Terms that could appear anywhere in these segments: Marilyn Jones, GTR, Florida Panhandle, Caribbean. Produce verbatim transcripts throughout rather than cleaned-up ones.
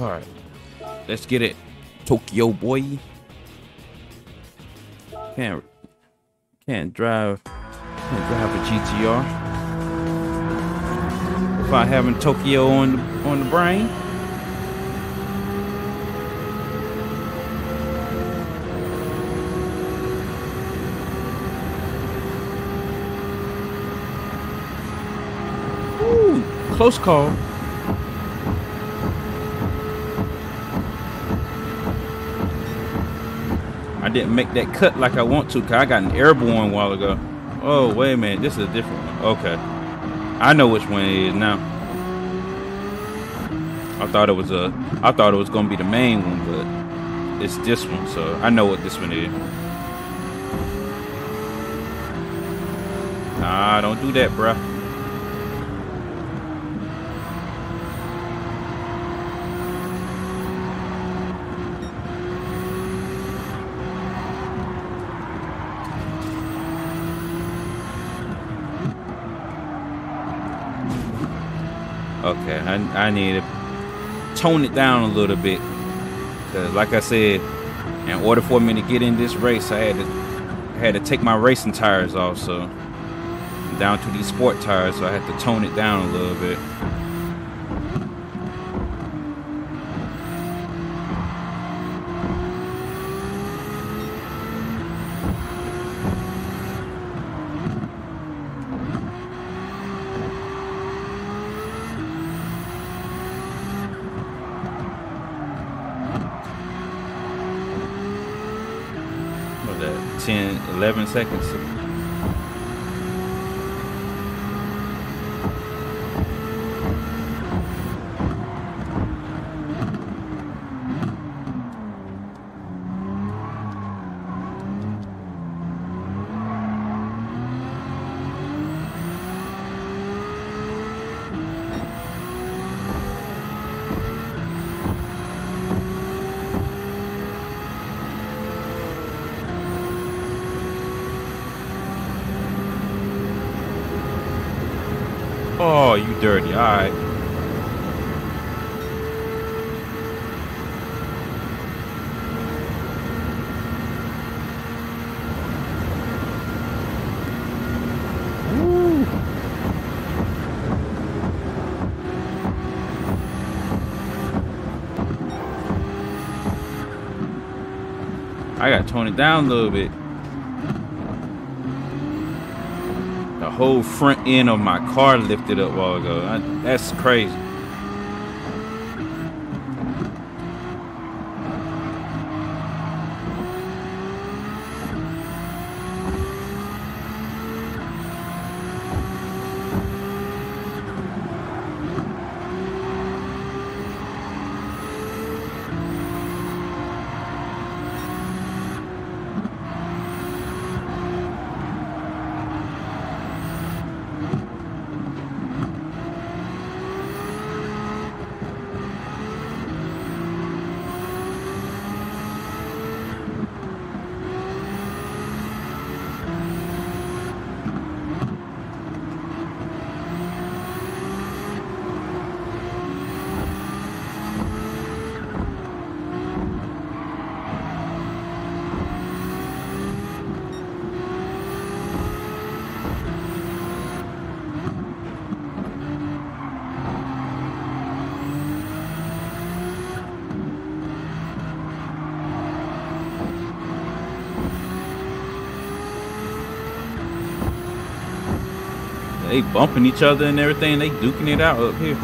All right, let's get it, Tokyo boy. Can't can't drive can't drive a G T R without having Tokyo on the, on the brain. Close call. All I didn't make that cut like I want to, cause I got an airborne a while ago. Oh wait a minute, this is a different one. Okay, I know which one it is now. I thought it was a, I thought it was gonna be the main one, but it's this one, so I know what this one is. Nah, don't do that, bruh. Okay, I, I need to tone it down a little bit, because like I said, in order for me to get in this race, I had to I had to take my racing tires off, so I'm down to these sport tires, so I had to tone it down a little bit. ten, eleven seconds. Oh, you dirty. All right. Woo. I got to tone it down a little bit. The whole front end of my car lifted up a while ago. I, that's crazy. They bumping each other and everything. They duking it out up here.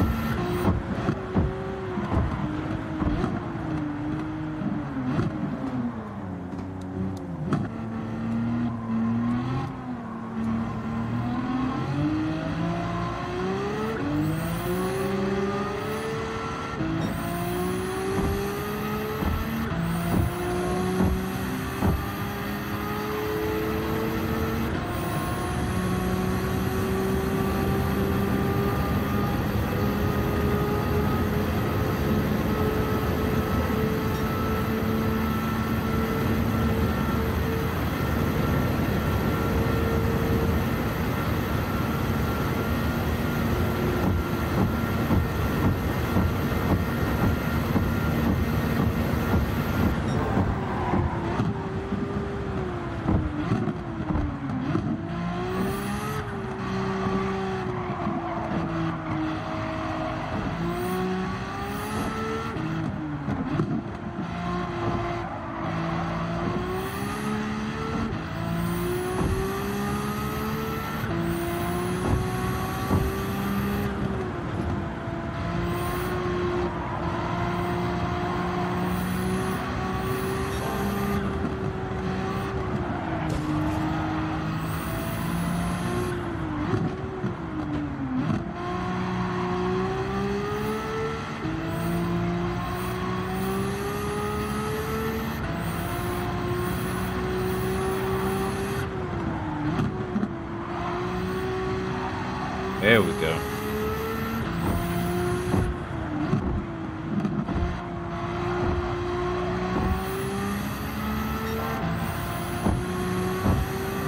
There we go.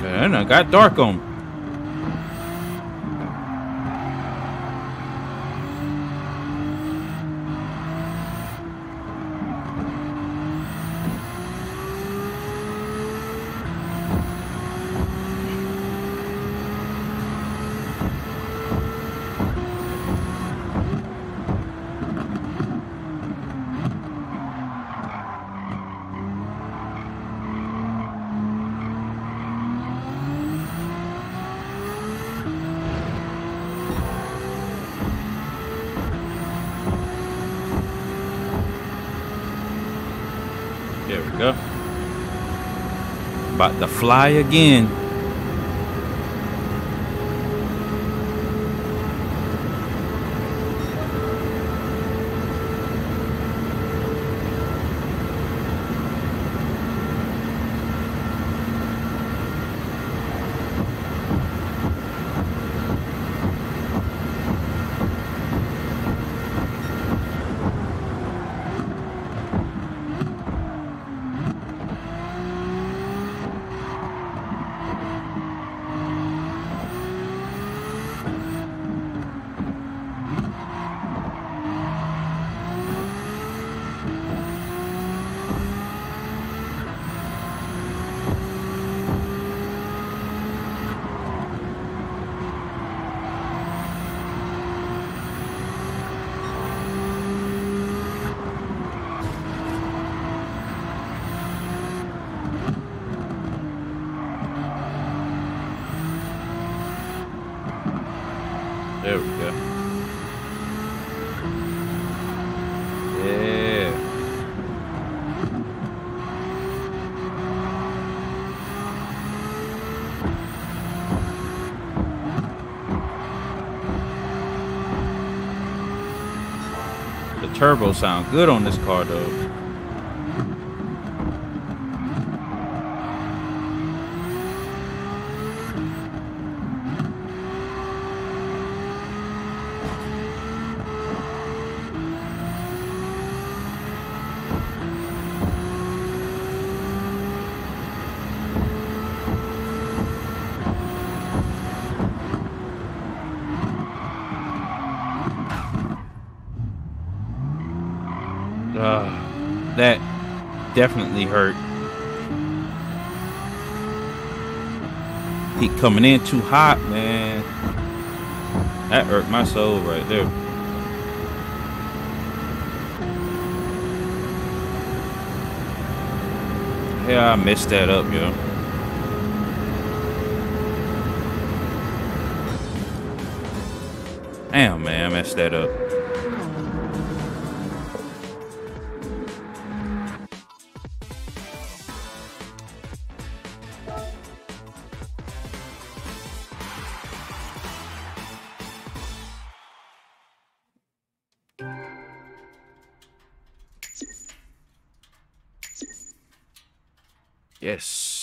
Man, I got dark on. There we go. About to fly again. There we go. Yeah. The turbo sounds good on this car though. Uh, that definitely hurt. He coming in too hot, man. That hurt my soul right there. Yeah, I messed that up, yo. Damn, man, I messed that up. Yes.